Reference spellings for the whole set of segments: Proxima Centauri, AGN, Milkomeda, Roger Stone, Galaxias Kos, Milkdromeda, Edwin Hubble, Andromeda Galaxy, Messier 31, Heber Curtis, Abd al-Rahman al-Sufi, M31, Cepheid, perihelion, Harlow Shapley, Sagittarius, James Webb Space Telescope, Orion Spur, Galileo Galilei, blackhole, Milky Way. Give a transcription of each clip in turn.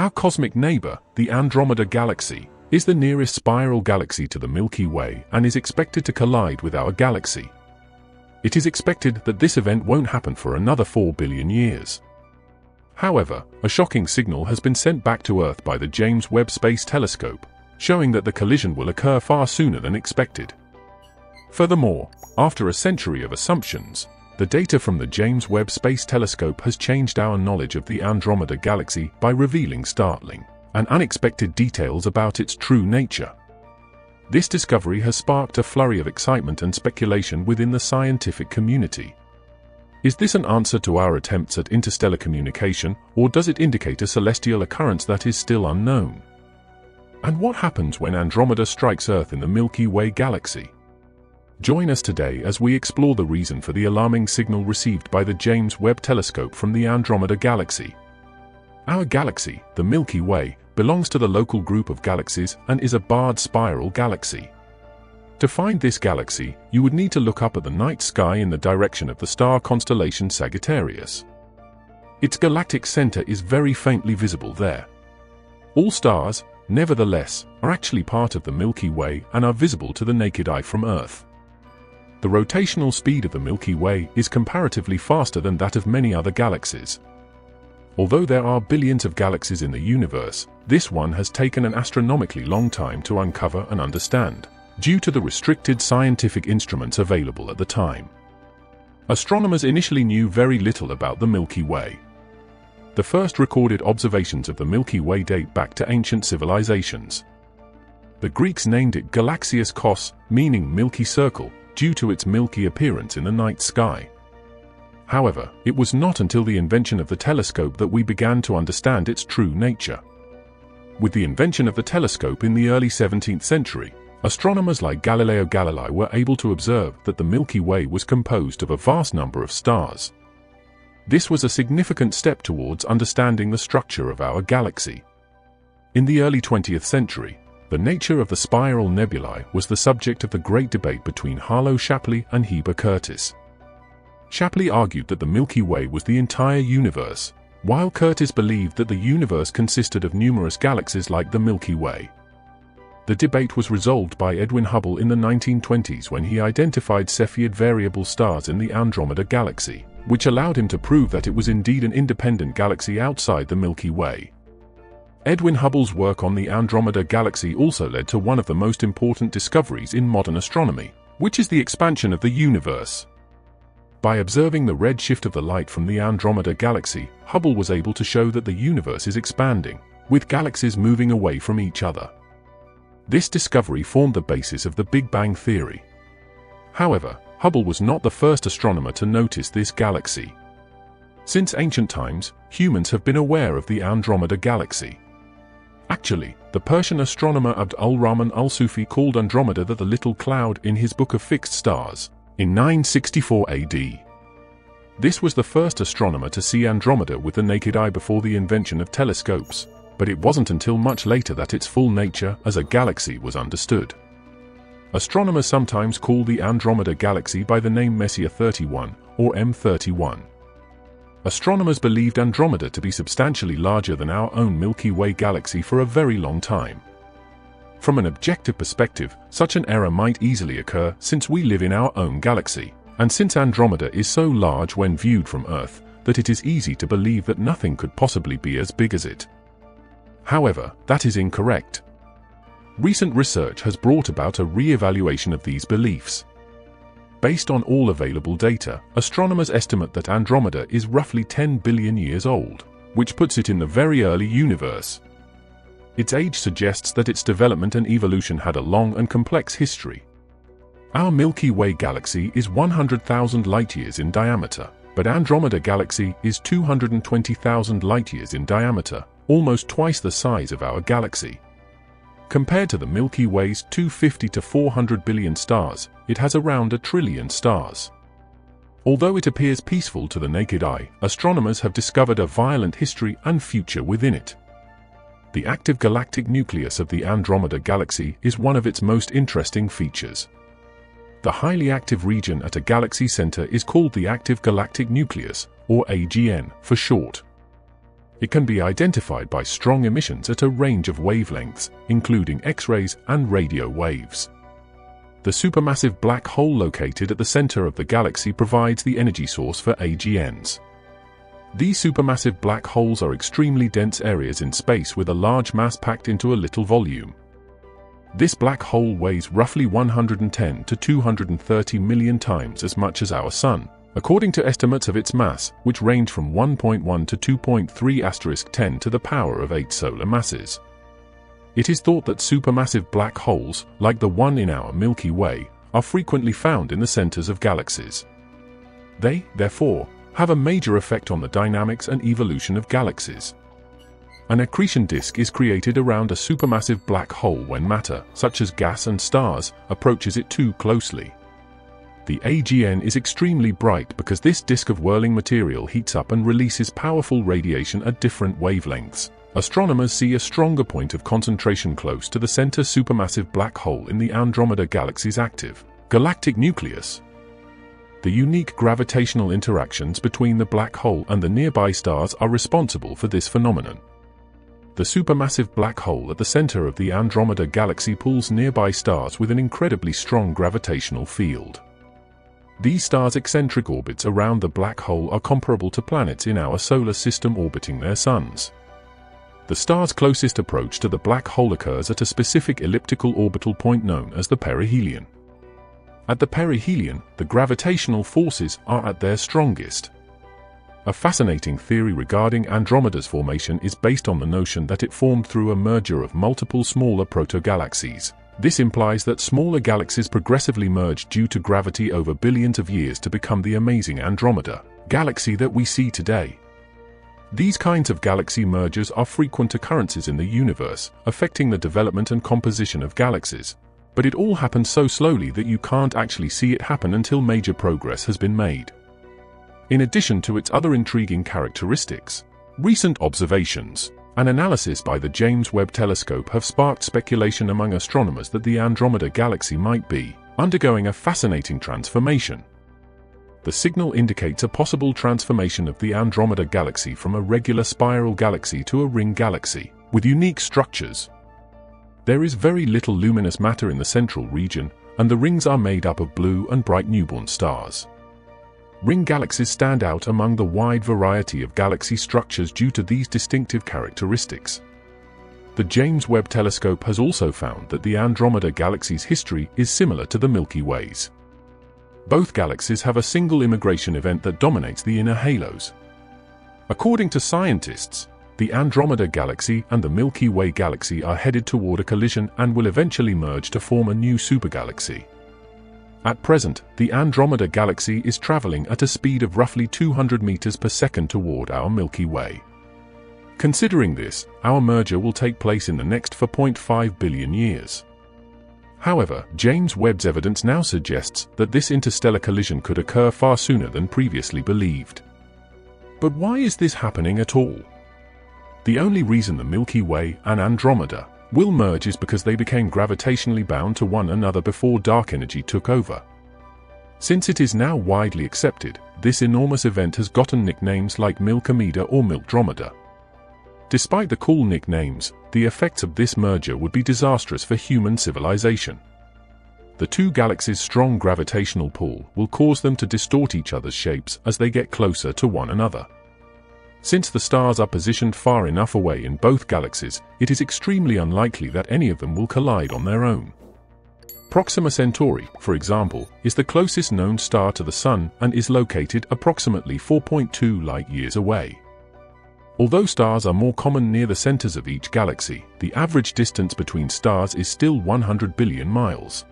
Our cosmic neighbor, the Andromeda Galaxy, is the nearest spiral galaxy to the Milky Way and is expected to collide with our galaxy. It is expected that this event won't happen for another 4 billion years. However, a shocking signal has been sent back to Earth by the James Webb Space Telescope, showing that the collision will occur far sooner than expected. Furthermore, after a century of assumptions, the data from the James Webb Space Telescope has changed our knowledge of the Andromeda Galaxy by revealing startling and unexpected details about its true nature. This discovery has sparked a flurry of excitement and speculation within the scientific community. Is this an answer to our attempts at interstellar communication, or does it indicate a celestial occurrence that is still unknown? And what happens when Andromeda strikes Earth in the Milky Way galaxy? Join us today as we explore the reason for the alarming signal received by the James Webb Telescope from the Andromeda Galaxy. Our galaxy, the Milky Way, belongs to the local group of galaxies and is a barred spiral galaxy. To find this galaxy, you would need to look up at the night sky in the direction of the star constellation Sagittarius. Its galactic center is very faintly visible there. All stars, nevertheless, are actually part of the Milky Way and are visible to the naked eye from Earth. The rotational speed of the Milky Way is comparatively faster than that of many other galaxies. Although there are billions of galaxies in the universe, this one has taken an astronomically long time to uncover and understand, due to the restricted scientific instruments available at the time. Astronomers initially knew very little about the Milky Way. The first recorded observations of the Milky Way date back to ancient civilizations. The Greeks named it Galaxias Kos, meaning milky circle, due to its milky appearance in the night sky. However, it was not until the invention of the telescope that we began to understand its true nature. With the invention of the telescope in the early 17th century, astronomers like Galileo Galilei were able to observe that the Milky Way was composed of a vast number of stars. This was a significant step towards understanding the structure of our galaxy. In the early 20th century, the nature of the spiral nebulae was the subject of the great debate between Harlow Shapley and Heber Curtis. Shapley argued that the Milky Way was the entire universe, while Curtis believed that the universe consisted of numerous galaxies like the Milky Way. The debate was resolved by Edwin Hubble in the 1920s when he identified Cepheid variable stars in the Andromeda Galaxy, which allowed him to prove that it was indeed an independent galaxy outside the Milky Way. Edwin Hubble's work on the Andromeda Galaxy also led to one of the most important discoveries in modern astronomy, which is the expansion of the universe. By observing the redshift of the light from the Andromeda Galaxy, Hubble was able to show that the universe is expanding, with galaxies moving away from each other. This discovery formed the basis of the Big Bang theory. However, Hubble was not the first astronomer to notice this galaxy. Since ancient times, humans have been aware of the Andromeda Galaxy. Actually, the Persian astronomer Abd al-Rahman al-Sufi called Andromeda the Little Cloud in his Book of Fixed Stars, in 964 AD. This was the first astronomer to see Andromeda with the naked eye before the invention of telescopes. But it wasn't until much later that its full nature as a galaxy was understood. Astronomers sometimes call the Andromeda Galaxy by the name Messier 31, or M31. Astronomers believed Andromeda to be substantially larger than our own Milky Way galaxy for a very long time. From an objective perspective, such an error might easily occur since we live in our own galaxy, and since Andromeda is so large when viewed from Earth, that it is easy to believe that nothing could possibly be as big as it. However, that is incorrect. Recent research has brought about a re-evaluation of these beliefs. Based on all available data, astronomers estimate that Andromeda is roughly 10 billion years old, which puts it in the very early universe. Its age suggests that its development and evolution had a long and complex history. Our Milky Way galaxy is 100,000 light-years in diameter, but Andromeda Galaxy is 220,000 light-years in diameter, almost twice the size of our galaxy. Compared to the Milky Way's 250 to 400 billion stars, it has around a trillion stars. Although it appears peaceful to the naked eye, astronomers have discovered a violent history and future within it. The active galactic nucleus of the Andromeda Galaxy is one of its most interesting features. The highly active region at a galaxy center is called the active galactic nucleus, or AGN for short. It can be identified by strong emissions at a range of wavelengths, including X-rays and radio waves. The supermassive black hole located at the center of the galaxy provides the energy source for AGNs. These supermassive black holes are extremely dense areas in space with a large mass packed into a little volume. This black hole weighs roughly 110 to 230 million times as much as our Sun, according to estimates of its mass, which range from 1.1 to 2.3*10 to the power of 8 solar masses. It is thought that supermassive black holes, like the one in our Milky Way, are frequently found in the centers of galaxies. They, therefore, have a major effect on the dynamics and evolution of galaxies. An accretion disk is created around a supermassive black hole when matter, such as gas and stars, approaches it too closely. The AGN is extremely bright because this disk of whirling material heats up and releases powerful radiation at different wavelengths. Astronomers see a stronger point of concentration close to the center supermassive black hole in the Andromeda Galaxy's active galactic nucleus. The unique gravitational interactions between the black hole and the nearby stars are responsible for this phenomenon. The supermassive black hole at the center of the Andromeda Galaxy pulls nearby stars with an incredibly strong gravitational field. These stars' eccentric orbits around the black hole are comparable to planets in our solar system orbiting their suns. The star's closest approach to the black hole occurs at a specific elliptical orbital point known as the perihelion. At the perihelion, the gravitational forces are at their strongest. A fascinating theory regarding Andromeda's formation is based on the notion that it formed through a merger of multiple smaller protogalaxies. This implies that smaller galaxies progressively merged due to gravity over billions of years to become the amazing Andromeda Galaxy that we see today. These kinds of galaxy mergers are frequent occurrences in the universe, affecting the development and composition of galaxies. But it all happens so slowly that you can't actually see it happen until major progress has been made. In addition to its other intriguing characteristics, recent observations and analysis by the James Webb Telescope have sparked speculation among astronomers that the Andromeda Galaxy might be undergoing a fascinating transformation. The signal indicates a possible transformation of the Andromeda Galaxy from a regular spiral galaxy to a ring galaxy, with unique structures. There is very little luminous matter in the central region, and the rings are made up of blue and bright newborn stars. Ring galaxies stand out among the wide variety of galaxy structures due to these distinctive characteristics. The James Webb Telescope has also found that the Andromeda Galaxy's history is similar to the Milky Way's. Both galaxies have a single immigration event that dominates the inner halos. According to scientists, the Andromeda Galaxy and the Milky Way Galaxy are headed toward a collision and will eventually merge to form a new supergalaxy. At present, the Andromeda Galaxy is traveling at a speed of roughly 200 meters per second toward our Milky Way. Considering this, our merger will take place in the next 4.5 billion years. However, James Webb's evidence now suggests that this interstellar collision could occur far sooner than previously believed. But why is this happening at all? The only reason the Milky Way and Andromeda will merge is because they became gravitationally bound to one another before dark energy took over. Since it is now widely accepted, this enormous event has gotten nicknames like Milkomeda or Milkdromeda. Despite the cool nicknames, the effects of this merger would be disastrous for human civilization. The two galaxies' strong gravitational pull will cause them to distort each other's shapes as they get closer to one another. Since the stars are positioned far enough away in both galaxies, it is extremely unlikely that any of them will collide on their own. Proxima Centauri, for example, is the closest known star to the Sun and is located approximately 4.2 light-years away. Although stars are more common near the centers of each galaxy, the average distance between stars is still 100 billion miles.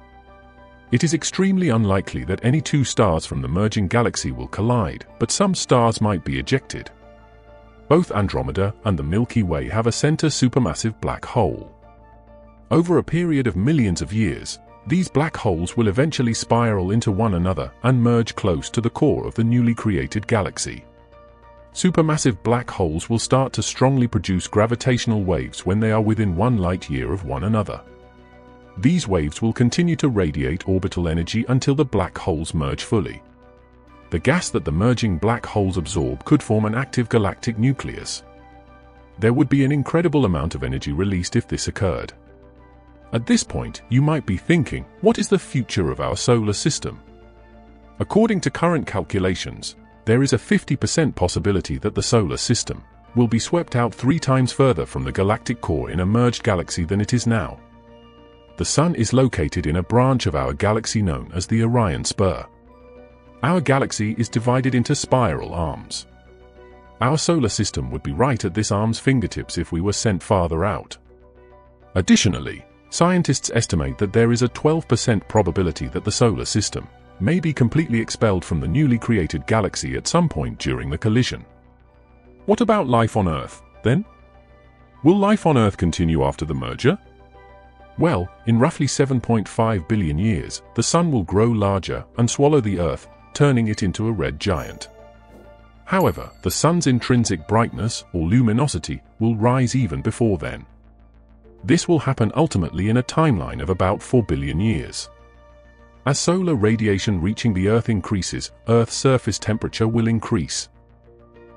It is extremely unlikely that any two stars from the merging galaxy will collide, but some stars might be ejected. Both Andromeda and the Milky Way have a center supermassive black hole. Over a period of millions of years, these black holes will eventually spiral into one another and merge close to the core of the newly created galaxy. Supermassive black holes will start to strongly produce gravitational waves when they are within one light-year of one another. These waves will continue to radiate orbital energy until the black holes merge fully. The gas that the merging black holes absorb could form an active galactic nucleus. There would be an incredible amount of energy released if this occurred. At this point, you might be thinking, what is the future of our solar system? According to current calculations, there is a 50% possibility that the solar system will be swept out 3 times further from the galactic core in a merged galaxy than it is now. The Sun is located in a branch of our galaxy known as the Orion Spur. Our galaxy is divided into spiral arms. Our solar system would be right at this arm's fingertips if we were sent farther out. Additionally, scientists estimate that there is a 12% probability that the solar system may be completely expelled from the newly created galaxy at some point during the collision. What about life on Earth, then? Will life on Earth continue after the merger? Well, in roughly 7.5 billion years, the Sun will grow larger and swallow the Earth, turning it into a red giant. However, the Sun's intrinsic brightness, or luminosity, will rise even before then. This will happen ultimately in a timeline of about 4 billion years. As solar radiation reaching the Earth increases, Earth's surface temperature will increase.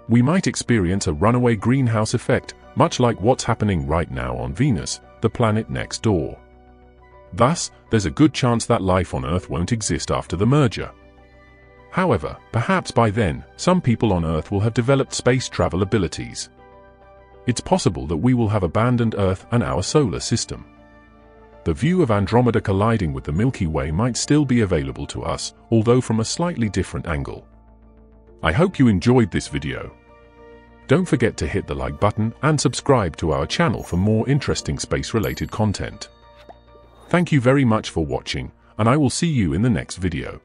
We might experience a runaway greenhouse effect, much like what's happening right now on Venus, the planet next door. Thus, there's a good chance that life on Earth won't exist after the merger. However, perhaps by then, some people on Earth will have developed space travel abilities. It's possible that we will have abandoned Earth and our solar system. The view of Andromeda colliding with the Milky Way might still be available to us, although from a slightly different angle. I hope you enjoyed this video. Don't forget to hit the like button and subscribe to our channel for more interesting space-related content. Thank you very much for watching, and I will see you in the next video.